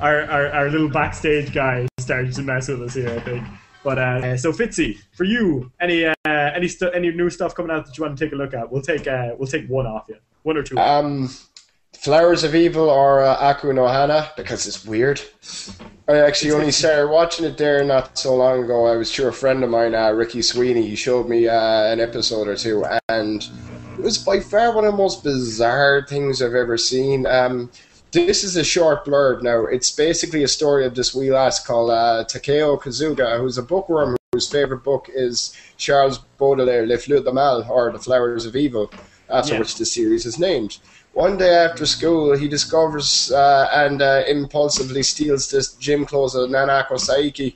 Our little backstage guy started to mess with us here, I think. But so Fitzy, for you, any new stuff coming out that you want to take a look at? We'll take one off you, one or two. Flowers of Evil or Aku no Hana, because it's weird. I actually only started watching it there not so long ago. I was through a friend of mine, Ricky Sweeney. He showed me an episode or two, and it was by far one of the most bizarre things I've ever seen. This is a short blurb now. It's basically a story of this wee lass called Takeo Kazuga, who's a bookworm whose favourite book is Charles Baudelaire, Les Fleurs du Mal, or The Flowers of Evil, after which the series is named. One day after school, he discovers and impulsively steals this gym clothes of Nanako Saiki,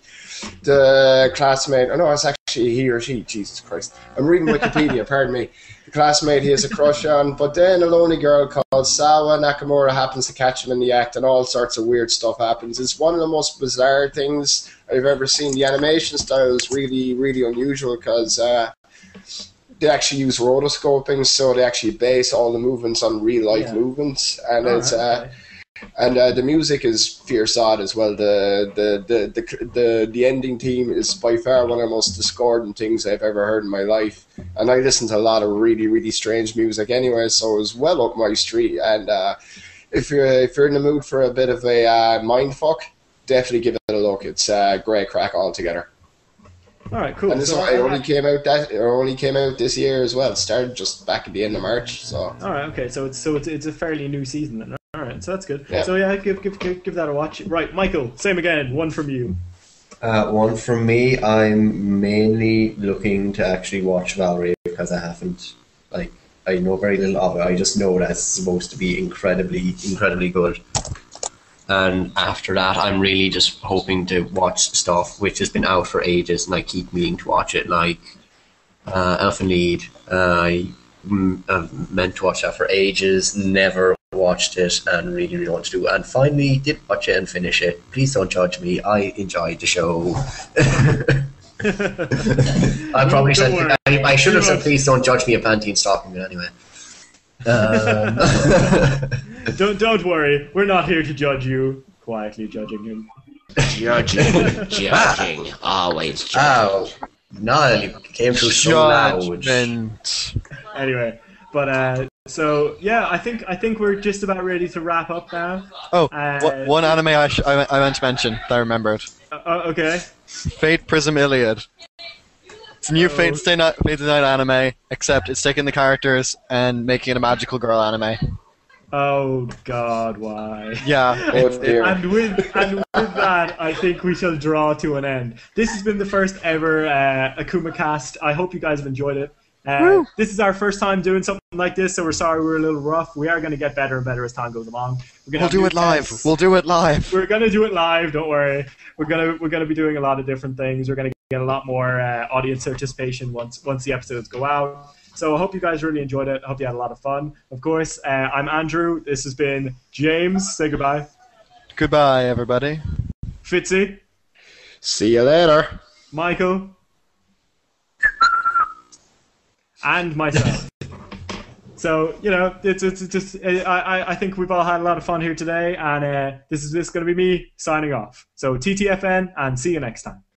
the classmate. Oh, no, it's actually he or she. Jesus Christ. I'm reading Wikipedia, pardon me. The classmate he has a crush on. But then a lonely girl called Sawa Nakamura happens to catch him in the act, and all sorts of weird stuff happens. It's one of the most bizarre things I've ever seen. The animation style is really, really unusual because... they actually use rotoscoping, so they actually base all the movements on real-life movements, and the music is fierce odd as well. The ending theme is by far one of the most discordant things I've ever heard in my life, and I listen to a lot of really, really strange music anyway, so it was well up my street. And if you're in the mood for a bit of a mindfuck, definitely give it a look. It's great crack altogether. All right, cool. And this only came out this year as well. It started just back at the end of March. So. All right, okay. So it's a fairly new season then. All right, so that's good. Yeah. So yeah, give that a watch. Right, Michael, same again. One from you. One from me. I'm mainly looking to actually watch Valerie because I haven't. Like, I know very little of it. I just know that it's supposed to be incredibly, incredibly good. And after that, I'm really just hoping to watch stuff which has been out for ages, and I keep meaning to watch it, like Elfin Lied. I've meant to watch that for ages, never watched it, and really, really want to do it. And finally, did watch it and finish it. Please don't judge me. I enjoyed the show. I probably said I should have said please don't judge me a Pantene stocking, but anyway. Don't worry, we're not here to judge you. Quietly judging him. Judging, always judging. Oh, no, it came through so loud. Anyway, but so yeah, I think we're just about ready to wrap up now. Oh, one anime I meant to mention that I remembered. Okay. Fate Prism Iliad. It's a new Fate Stay Night anime, except it's taking the characters and making it a magical girl anime. Oh God, why? Yeah. And with that, I think we shall draw to an end. This has been the first ever Akumakast. I hope you guys have enjoyed it. This is our first time doing something like this, so we're sorry we're a little rough. We are going to get better and better as time goes along. We'll going to do it live. Don't worry. We're going to be doing a lot of different things. We're going to get a lot more audience participation once the episodes go out. So I hope you guys really enjoyed it. I hope you had a lot of fun. Of course, I'm Andrew. This has been James. Say goodbye. Goodbye, everybody. Fitzy. See you later. Michael. And myself. So, you know, it's just, I think we've all had a lot of fun here today, and this is going to be me signing off. So TTFN, and see you next time.